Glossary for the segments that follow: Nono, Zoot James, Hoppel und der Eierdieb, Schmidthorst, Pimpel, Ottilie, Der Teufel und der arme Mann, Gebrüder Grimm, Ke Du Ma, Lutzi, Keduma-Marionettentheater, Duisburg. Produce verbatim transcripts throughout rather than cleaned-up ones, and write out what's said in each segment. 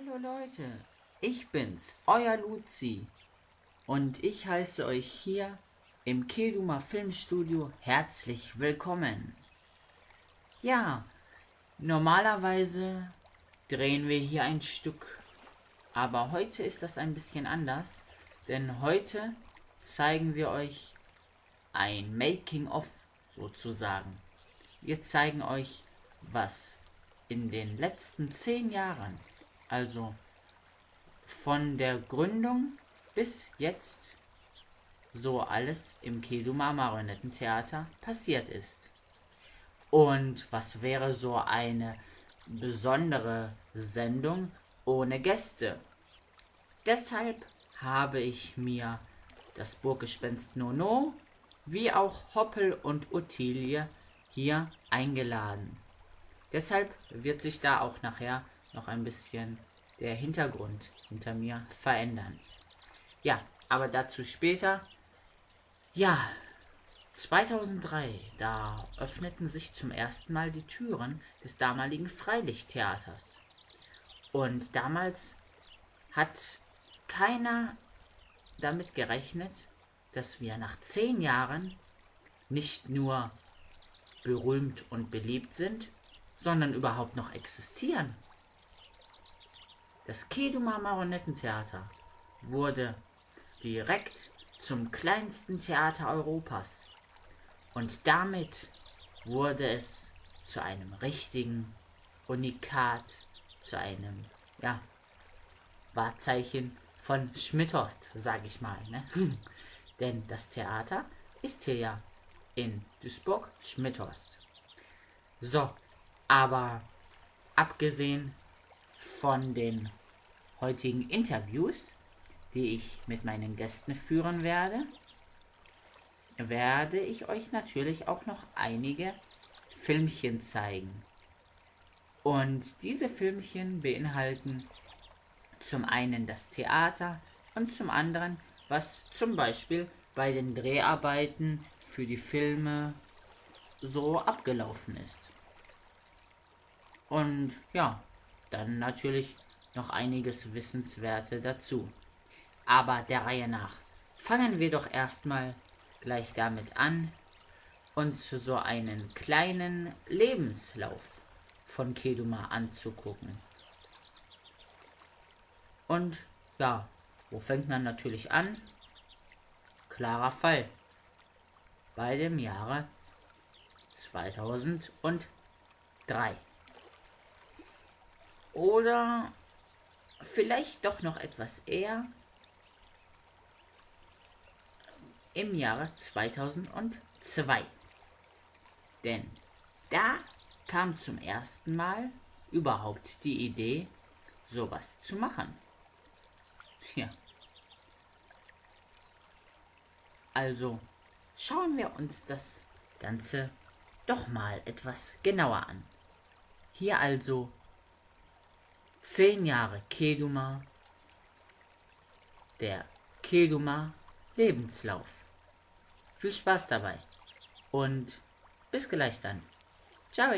Hallo Leute, ich bin's, euer Luzi. Und ich heiße euch hier im Ke Du Ma Filmstudio herzlich willkommen. Ja, normalerweise drehen wir hier ein Stück. Aber heute ist das ein bisschen anders, denn heute zeigen wir euch ein Making-of sozusagen. Wir zeigen euch, was in den letzten zehn Jahren, also von der Gründung bis jetzt, so alles im Keduma-Marionettentheater passiert ist. Und was wäre so eine besondere Sendung ohne Gäste? Deshalb habe ich mir das Burggespenst Nono wie auch Hoppel und Ottilie hier eingeladen. Deshalb wird sich da auch nachher noch ein bisschen der Hintergrund hinter mir verändern. Ja, aber dazu später. Ja, zweitausenddrei, da öffneten sich zum ersten Mal die Türen des damaligen Freilichttheaters. Und damals hat keiner damit gerechnet, dass wir nach zehn Jahren nicht nur berühmt und beliebt sind, sondern überhaupt noch existieren. Das Ke Du Ma Marionettentheater wurde direkt zum kleinsten Theater Europas und damit wurde es zu einem richtigen Unikat, zu einem, ja, Wahrzeichen von Schmidthorst, sage ich mal, ne? Denn das Theater ist hier ja in Duisburg, Schmidthorst. So, aber abgesehen von den heutigen Interviews, die ich mit meinen Gästen führen werde, werde ich euch natürlich auch noch einige Filmchen zeigen. Und diese Filmchen beinhalten zum einen das Theater und zum anderen, was zum Beispiel bei den Dreharbeiten für die Filme so abgelaufen ist. Und ja, dann natürlich noch einiges Wissenswerte dazu. Aber der Reihe nach. Fangen wir doch erstmal gleich damit an, uns so einen kleinen Lebenslauf von Ke Du Ma anzugucken. Und ja, wo fängt man natürlich an? Klarer Fall. Bei dem Jahre zweitausenddrei. Oder vielleicht doch noch etwas eher im Jahre zweitausendzwei. Denn da kam zum ersten Mal überhaupt die Idee, sowas zu machen. Ja. Also schauen wir uns das Ganze doch mal etwas genauer an. Hier also zehn Jahre Ke Du Ma, der Ke Du Ma Lebenslauf. Viel Spaß dabei und bis gleich dann. Ciao!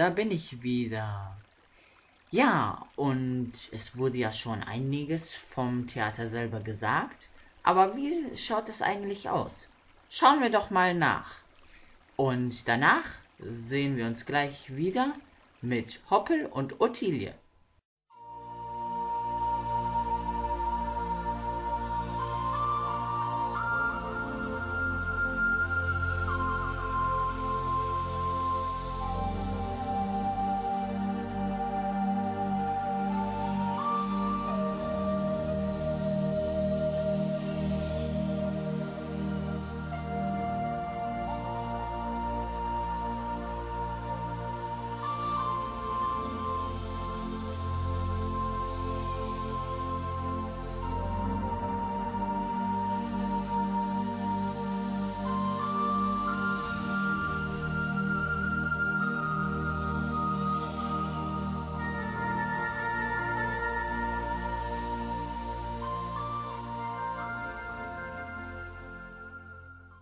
da bin ich wieder. Ja, und es wurde ja schon einiges vom Theater selber gesagt. Aber wie schaut es eigentlich aus? Schauen wir doch mal nach. Und danach sehen wir uns gleich wieder mit Hoppel und Ottilie.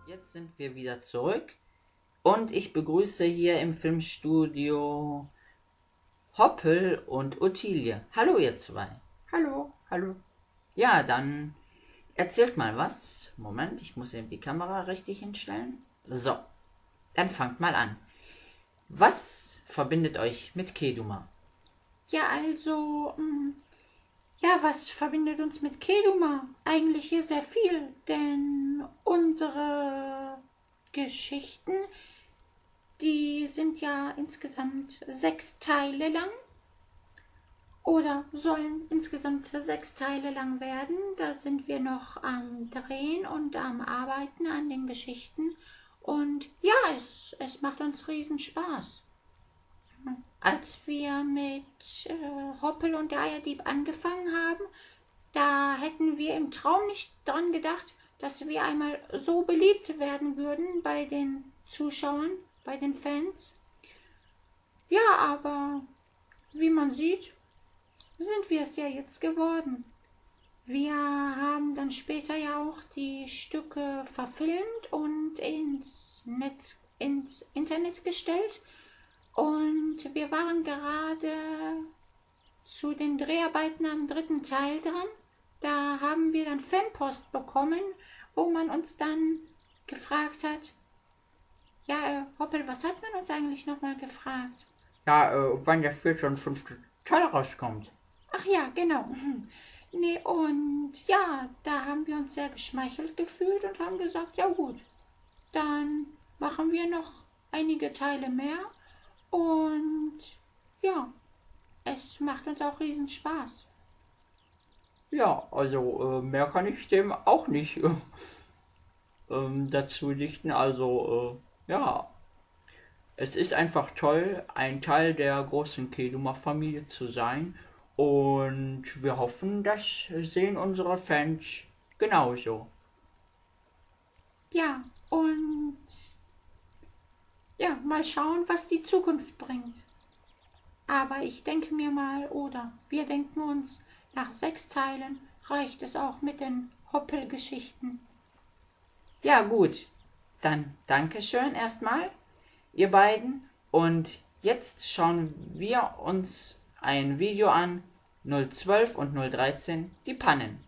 Jetzt sind wir wieder zurück und ich begrüße hier im Filmstudio Hoppel und Ottilie. Hallo ihr zwei. Hallo, hallo. Ja, dann erzählt mal was. Moment, ich muss eben die Kamera richtig hinstellen. So, dann fangt mal an. Was verbindet euch mit Ke Du Ma? Ja, also, mh, ja, was verbindet uns mit Ke Du Ma? Eigentlich hier sehr viel, denn unsere Geschichten, die sind ja insgesamt sechs Teile lang oder sollen insgesamt sechs Teile lang werden. Da sind wir noch am Drehen und am Arbeiten an den Geschichten und ja, es, es macht uns riesen Spaß. Als wir mit äh, Hoppel und der Eierdieb angefangen haben, da hätten wir im Traum nicht dran gedacht, dass wir einmal so beliebt werden würden bei den Zuschauern, bei den Fans. Ja, aber wie man sieht, sind wir es ja jetzt geworden. Wir haben dann später ja auch die Stücke verfilmt und ins Netz, ins Internet gestellt. Und wir waren gerade zu den Dreharbeiten am dritten Teil dran. Da haben wir dann Fanpost bekommen, wo man uns dann gefragt hat, ja, äh, Hoppel, was hat man uns eigentlich nochmal gefragt? Ja, äh, wann der vierte und fünfte Teil rauskommt. Ach ja, genau. Nee, und ja, da haben wir uns sehr geschmeichelt gefühlt und haben gesagt, ja gut, dann machen wir noch einige Teile mehr und ja, es macht uns auch riesen Spaß. Ja, also äh, mehr kann ich dem auch nicht äh, ähm, dazu dichten. Also, äh, ja, es ist einfach toll, ein Teil der großen Ke Du Ma-Familie zu sein. Und wir hoffen, das sehen unsere Fans genauso. Ja, und ja, mal schauen, was die Zukunft bringt. Aber ich denke mir mal, oder wir denken uns, nach sechs Teilen reicht es auch mit den Hoppel-Geschichten. Ja gut, dann Dankeschön erstmal, ihr beiden. Und jetzt schauen wir uns ein Video an, null zwölf und null dreizehn, die Pannen.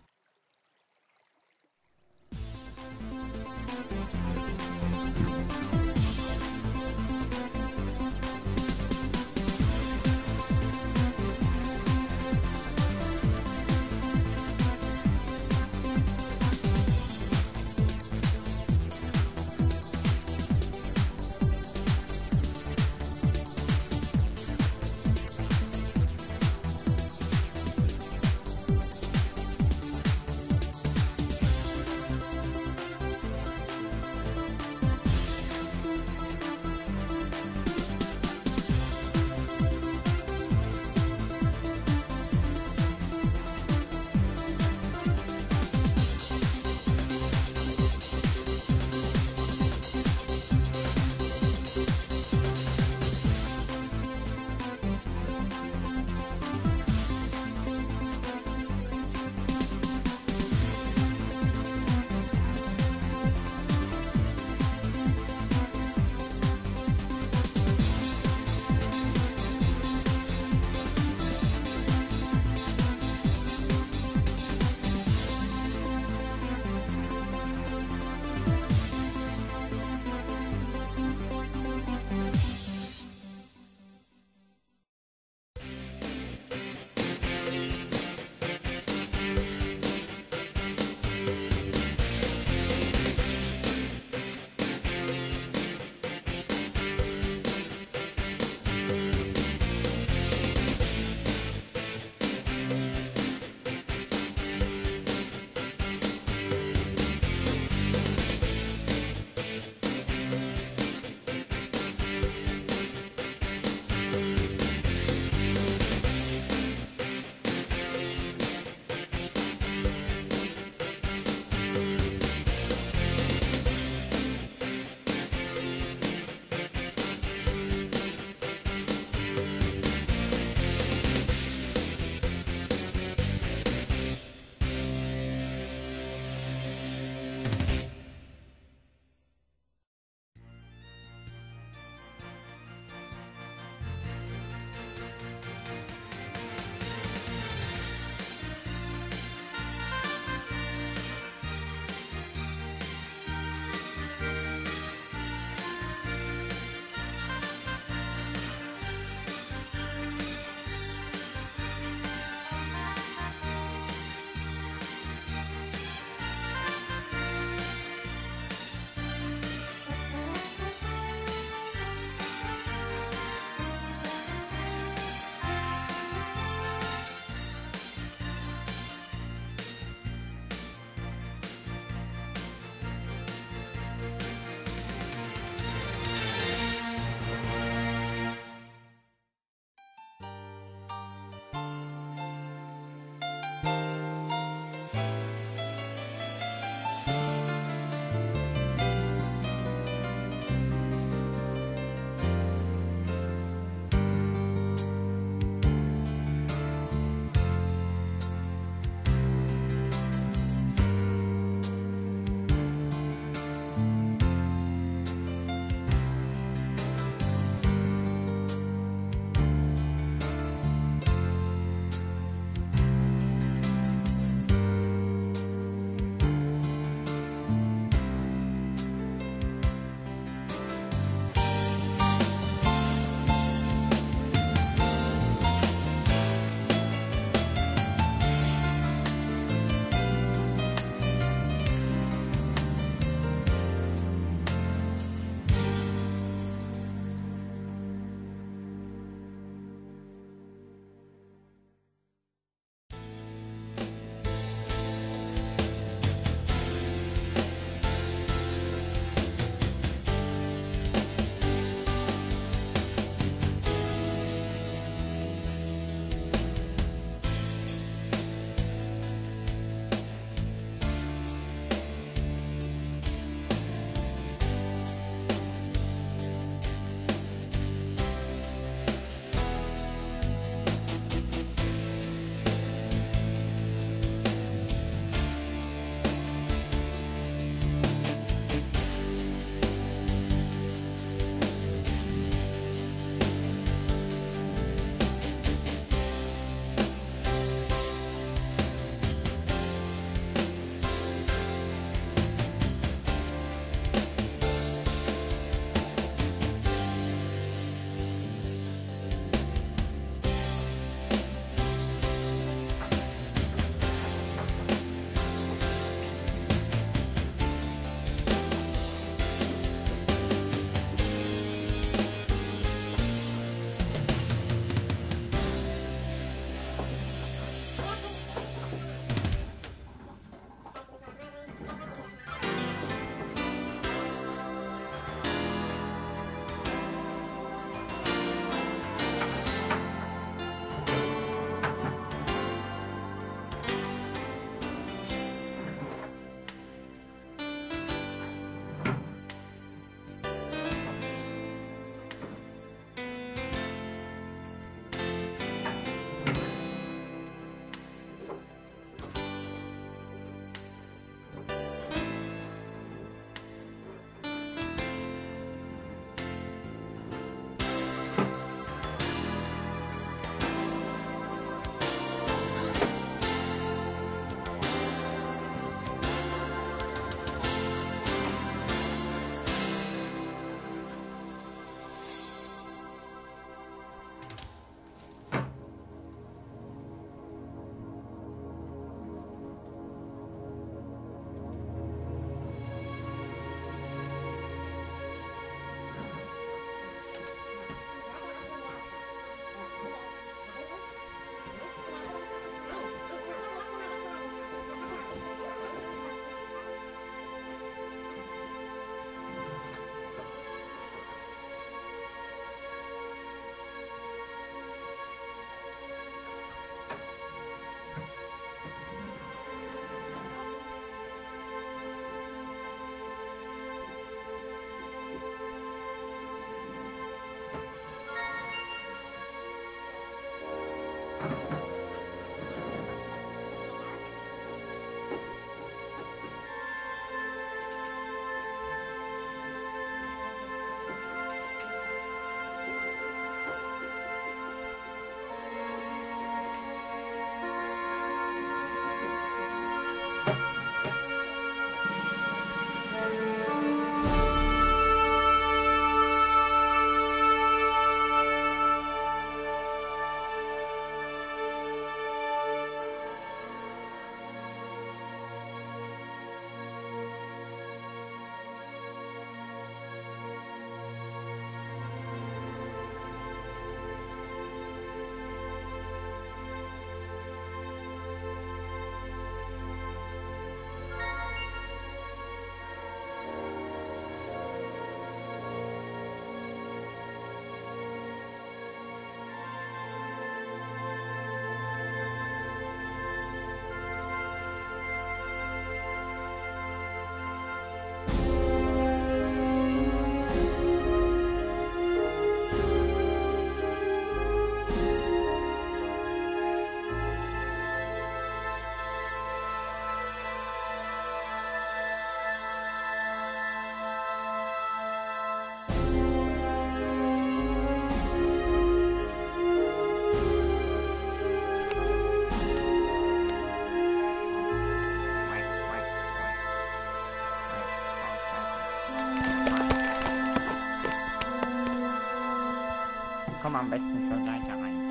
Am besten schon weiter rein.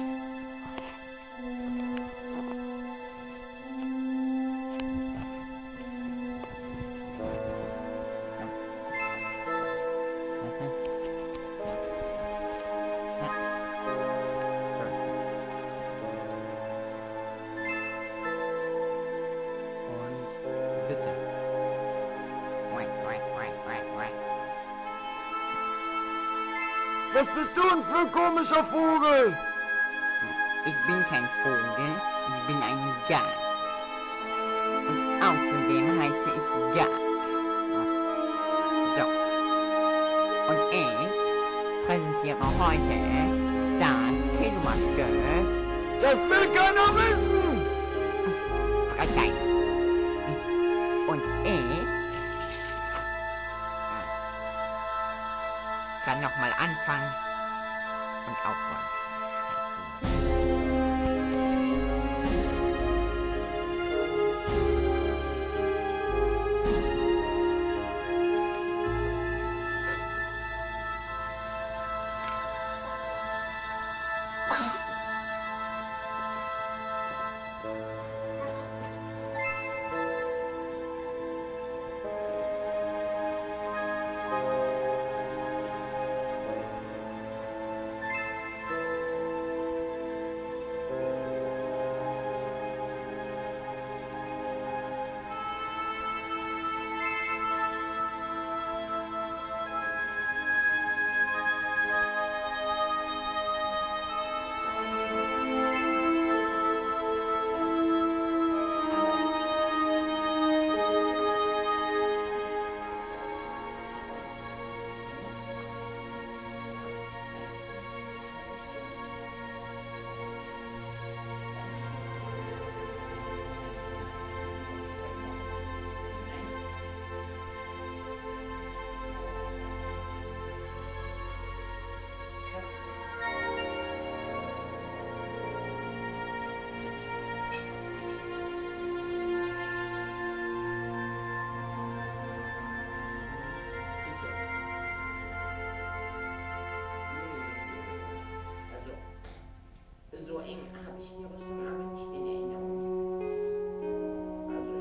Und bitte. Was bist du denn für ein komischer Vogel? Ich bin kein Vogel, ich bin ein Gans. Und außerdem heiße ich Gans. So. Und ich präsentiere heute das Keduma-Stück. Das will keiner wissen! Frechheit. Und ich kann nochmal anfangen und aufbauen. Habe ich die Rüstung aber nicht in Erinnerung. Also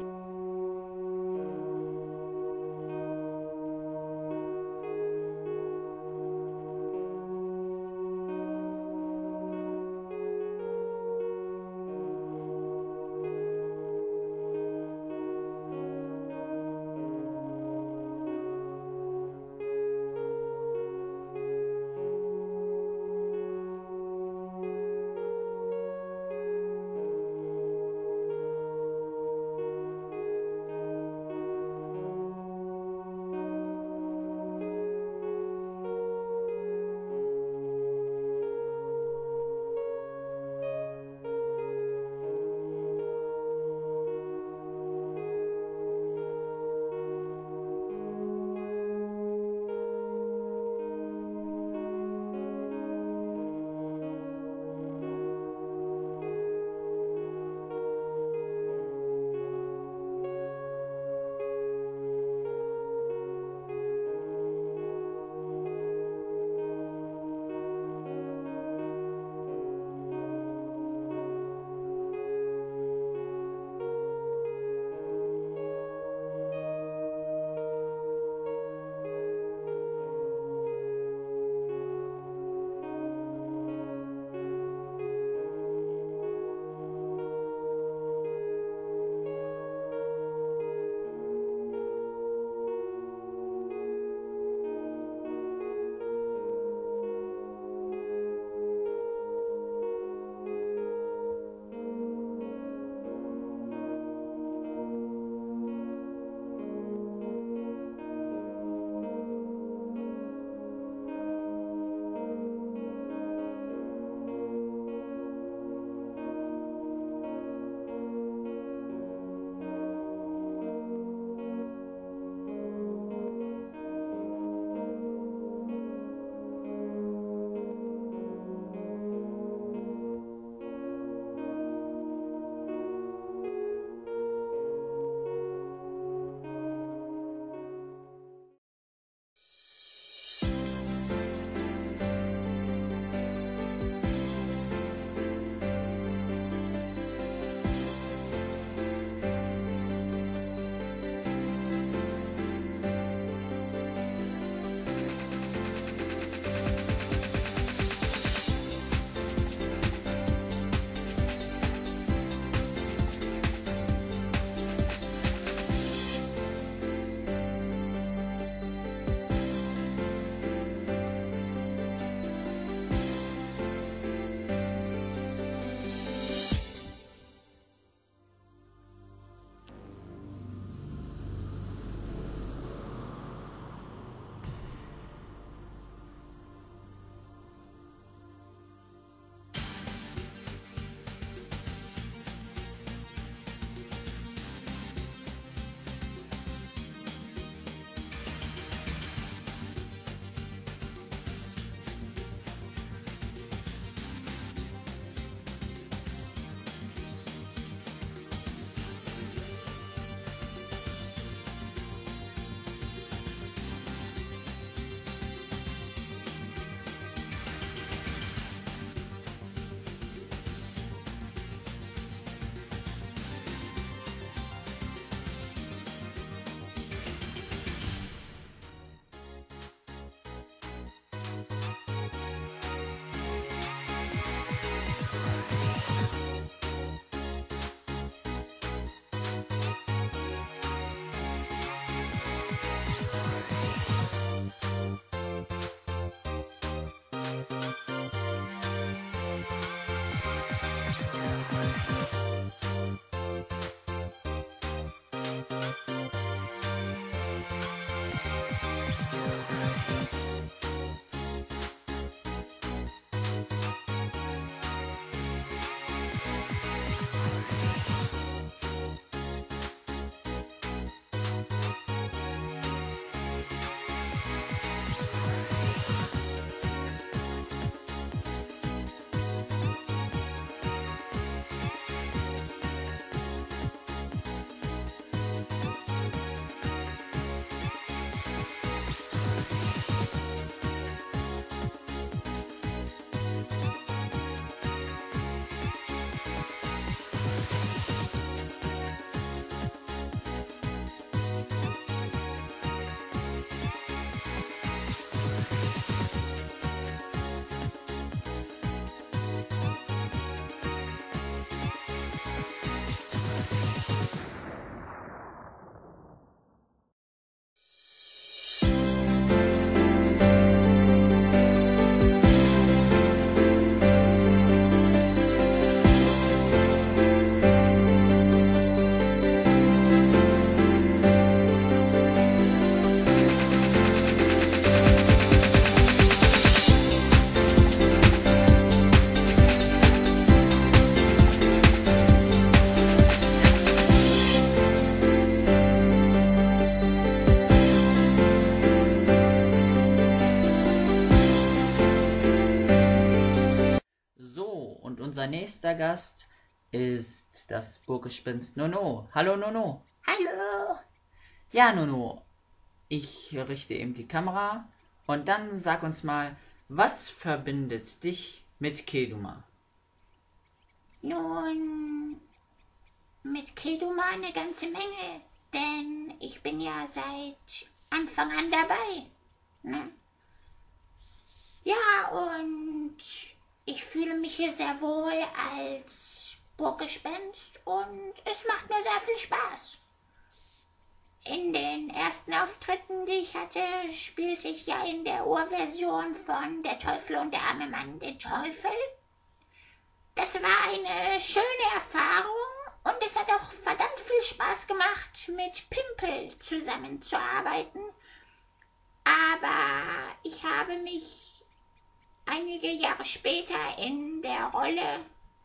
nächster Gast ist das Burggespinst Nono. Hallo Nono. Hallo. Ja Nono, ich richte eben die Kamera und dann sag uns mal, was verbindet dich mit Ke Du Ma? Nun, mit Ke Du Ma eine ganze Menge, denn ich bin ja seit Anfang an dabei. Ne? Ja, und ich fühle mich hier sehr wohl als Burggespenst und es macht mir sehr viel Spaß. In den ersten Auftritten, die ich hatte, spielte ich ja in der Urversion von Der Teufel und der arme Mann den Teufel. Das war eine schöne Erfahrung und es hat auch verdammt viel Spaß gemacht, mit Pimpel zusammenzuarbeiten. Aber ich habe mich einige Jahre später in der Rolle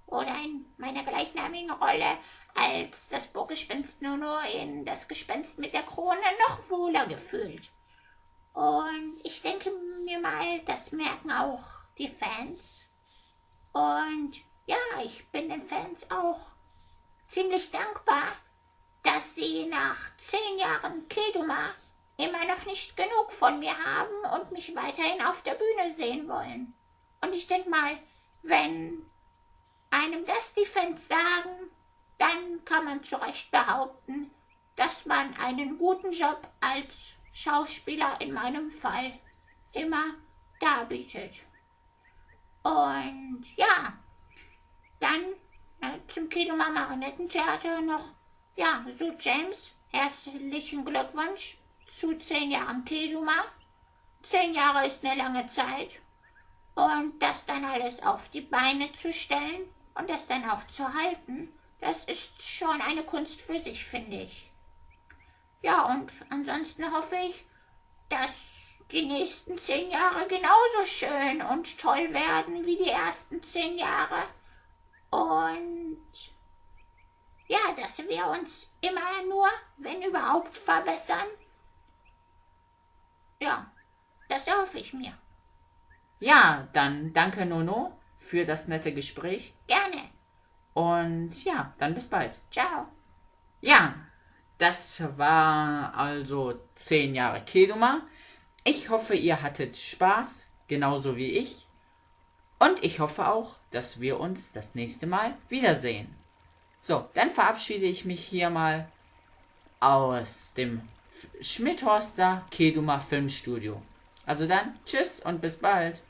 oder in meiner gleichnamigen Rolle als das Burggespinst Nono in Das Gespenst mit der Krone noch wohler gefühlt. Und ich denke mir mal, das merken auch die Fans. Und ja, ich bin den Fans auch ziemlich dankbar, dass sie nach zehn Jahren Ke Du Ma immer noch nicht genug von mir haben und mich weiterhin auf der Bühne sehen wollen. Und ich denke mal, wenn einem das die Fans sagen, dann kann man zu Recht behaupten, dass man einen guten Job als Schauspieler in meinem Fall immer darbietet. Und ja, dann äh, zum Keduma-Marionettentheater noch, ja, Zoot James, herzlichen Glückwunsch zu zehn Jahren Ke Du Ma. Zehn Jahre ist eine lange Zeit und das dann alles auf die Beine zu stellen und das dann auch zu halten, das ist schon eine Kunst für sich, finde ich. Ja, und ansonsten hoffe ich, dass die nächsten zehn Jahre genauso schön und toll werden wie die ersten zehn Jahre. Und ja, dass wir uns immer nur, wenn überhaupt, verbessern. Ja, das hoffe ich mir. Ja, dann danke Nono für das nette Gespräch. Gerne. Und ja, dann bis bald. Ciao. Ja, das war also zehn Jahre Ke Du Ma. Ich hoffe, ihr hattet Spaß, genauso wie ich. Und ich hoffe auch, dass wir uns das nächste Mal wiedersehen. So, dann verabschiede ich mich hier mal aus dem Schmidthorster Ke Du Ma Filmstudio. Also dann, tschüss und bis bald.